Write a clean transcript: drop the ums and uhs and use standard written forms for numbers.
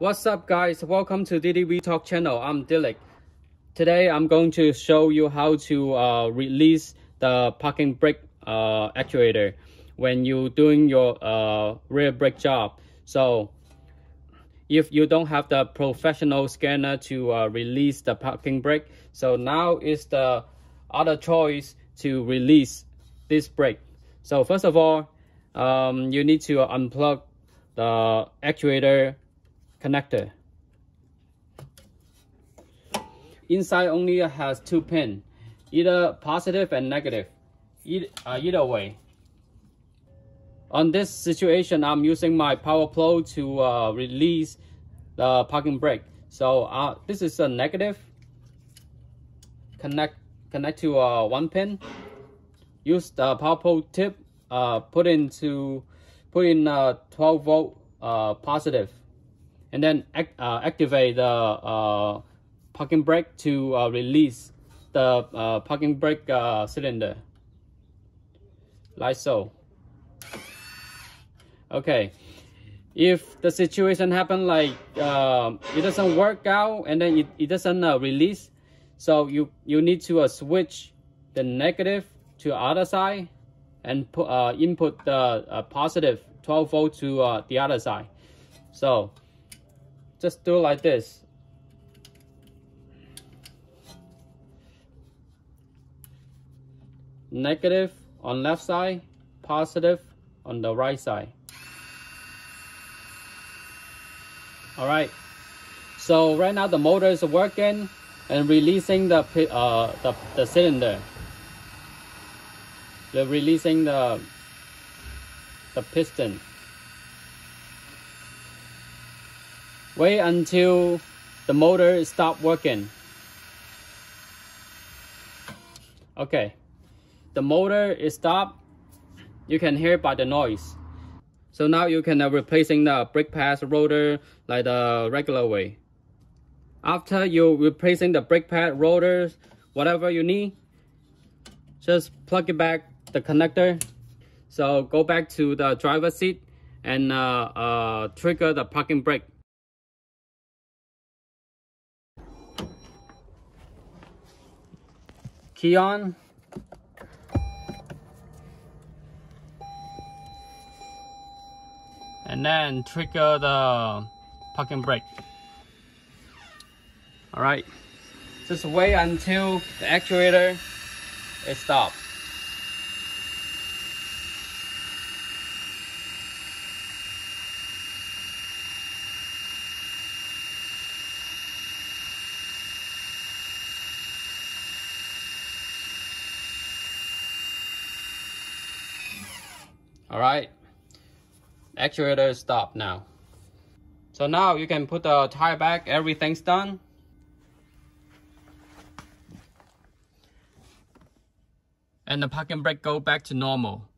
What's up guys, welcome to DDV Talk channel. I'm Dilic. Today I'm going to show you how to release the parking brake actuator when you're doing your rear brake job. So if you don't have the professional scanner to release the parking brake, so now is the other choice to release this brake. So first of all, you need to unplug the actuator connector. Inside only has two pins, either positive and negative, either way. On this situation, I'm using my power plow to release the parking brake. So this is a negative. Connect to one pin. Use the power plow tip. Put in 12 volt positive, and then activate the parking brake to release the parking brake cylinder, like so. Okay, if the situation happen like it doesn't work out and then it doesn't release, so you need to switch the negative to the other side and put, input the positive 12 volt to the other side. So just do like this. Negative on left side, positive on the right side. Alright, so right now the motor is working and releasing the cylinder. They're releasing the piston. Wait until the motor stops working. Okay, the motor is stopped. You can hear by the noise. So now you can replacing the brake pad rotor like the regular way. After you replacing the brake pad rotors, whatever you need, just plug it back the connector. So go back to the driver's seat and trigger the parking brake. Key on. And then trigger the parking brake. Alright, just wait until the actuator is stopped. Alright, actuator is stopped now. So now you can put the tire back, everything's done. And the parking brake go back to normal.